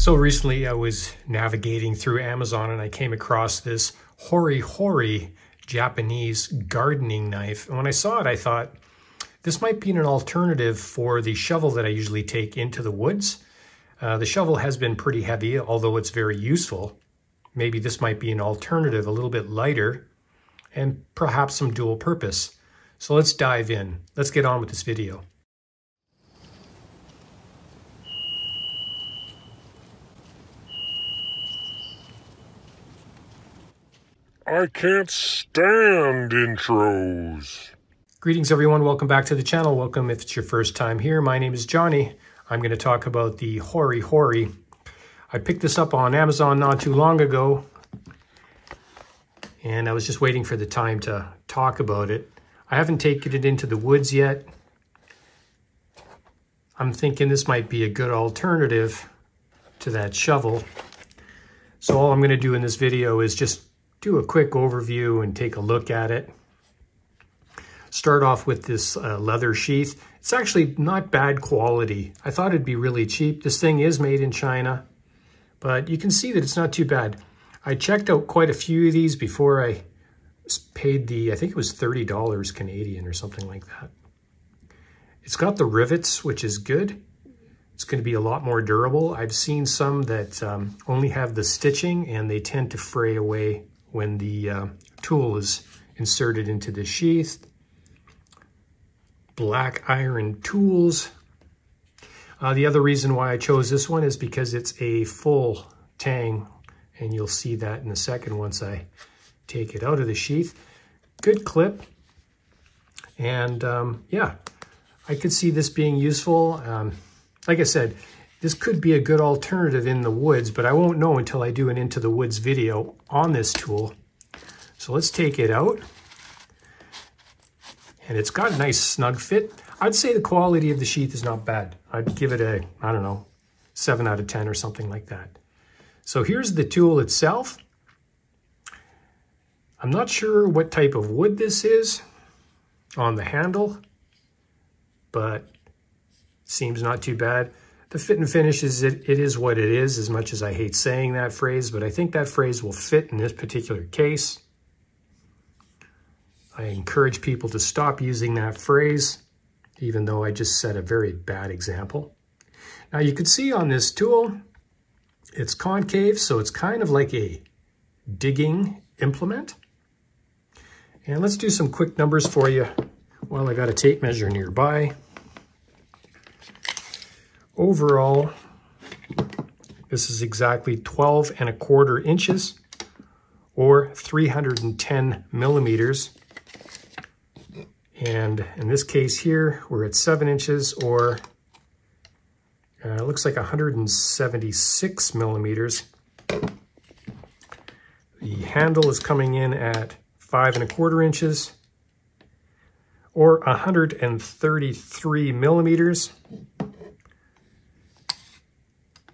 So recently I was navigating through Amazon and I came across this Hori Hori Japanese gardening knife. And when I saw it, I thought, this might be an alternative for the shovel that I usually take into the woods. The shovel has been pretty heavy, although it's very useful. Maybe this might be an alternative, a little bit lighter, and perhaps some dual purpose. So let's dive in. Let's get on with this video. I can't stand intros. Greetings everyone, welcome back to the channel. Welcome if it's your first time here. My name is Johnny. I'm going to talk about the Hori Hori. I picked this up on Amazon not too long ago, and I was just waiting for the time to talk about it. I haven't taken it into the woods yet. I'm thinking this might be a good alternative to that shovel. So all I'm going to do in this video is just do a quick overview and take a look at it. Start off with this leather sheath. It's actually not bad quality. I thought it'd be really cheap. This thing is made in China, but you can see that it's not too bad. I checked out quite a few of these before I paid I think it was $30 Canadian or something like that. It's got the rivets, which is good. It's going to be a lot more durable. I've seen some that only have the stitching and they tend to fray away when the tool is inserted into the sheath. Black iron tools. The other reason why I chose this one is because it's a full tang, and you'll see that in a second once I take it out of the sheath. Good clip, and yeah, I could see this being useful. Like I said, this could be a good alternative in the woods, but I won't know until I do an Into the Woods video on this tool. So let's take it out. And it's got a nice snug fit. I'd say the quality of the sheath is not bad. I'd give it a, I don't know, 7 out of 10 or something like that. So here's the tool itself. I'm not sure what type of wood this is on the handle, but seems not too bad. The fit and finish is it is what it is, as much as I hate saying that phrase, but I think that phrase will fit in this particular case. I encourage people to stop using that phrase, even though I just set a very bad example. Now you can see on this tool, it's concave, so it's kind of like a digging implement. And let's do some quick numbers for you while I got a tape measure nearby. Overall, this is exactly 12¼ inches or 310 millimeters. And in this case here, we're at 7 inches or it looks like 176 millimeters. The handle is coming in at 5¼ inches or 133 millimeters.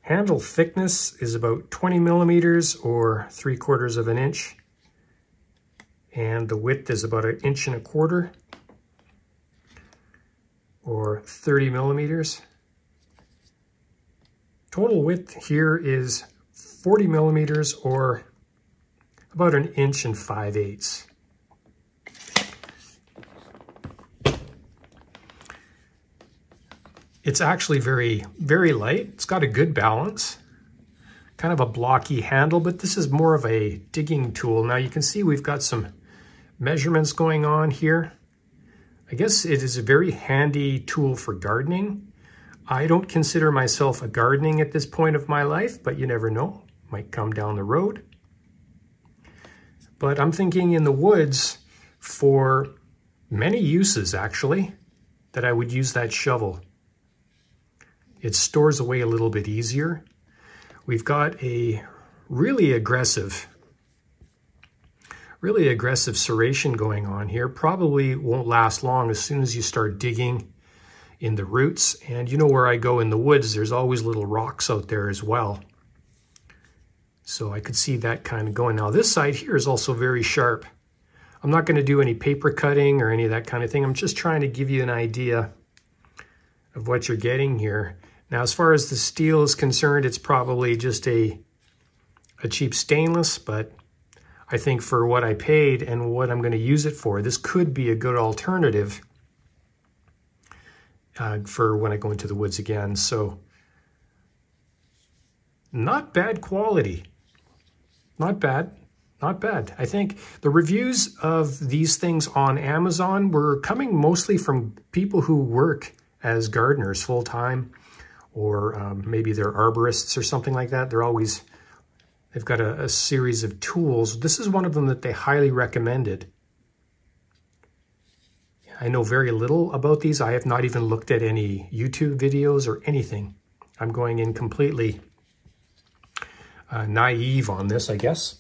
Handle thickness is about 20 millimeters or 3/4 of an inch. And the width is about 1.25 inches or 30 millimeters. Total width here is 40 millimeters or about 1 5/8 inches. It's actually very, very light. It's got a good balance, kind of a blocky handle, but this is more of a digging tool. Now you can see we've got some measurements going on here. I guess it is a very handy tool for gardening. I don't consider myself a gardener at this point of my life, but you never know, might come down the road. But I'm thinking in the woods for many uses actually, that I would use that shovel. It stores away a little bit easier. We've got a really aggressive serration going on here. Probably won't last long as soon as you start digging in the roots. And you know where I go in the woods, there's always little rocks out there as well. So I could see that kind of going. Now this side here is also very sharp. I'm not going to do any paper cutting or any of that kind of thing. I'm just trying to give you an idea of what you're getting here. Now, as far as the steel is concerned, it's probably just a cheap stainless, but I think for what I paid and what I'm going to use it for, this could be a good alternative for when I go into the woods again. So, not bad quality. Not bad. Not bad. I think the reviews of these things on Amazon were coming mostly from people who work as gardeners full-time, or maybe they're arborists or something like that. They've got a series of tools. This is one of them that they highly recommended. I know very little about these. I have not even looked at any YouTube videos or anything. I'm going in completely naive on this, I guess.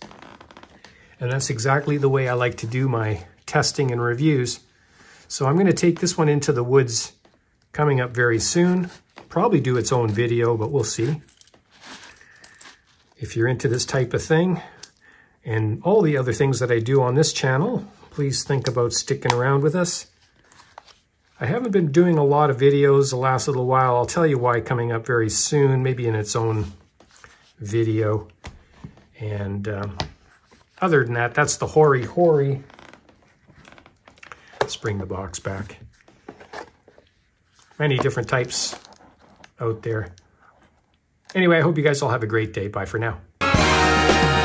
And that's exactly the way I like to do my testing and reviews. So I'm going to take this one into the woods coming up very soon. Probably do its own video, but we'll see. If you're into this type of thing and all the other things that I do on this channel, please think about sticking around with us. I haven't been doing a lot of videos the last little while. I'll tell you why coming up very soon, maybe in its own video. And other than that, that's the Hori Hori. Let's bring the box back. Many different types out there. Anyway, I hope you guys all have a great day. Bye for now.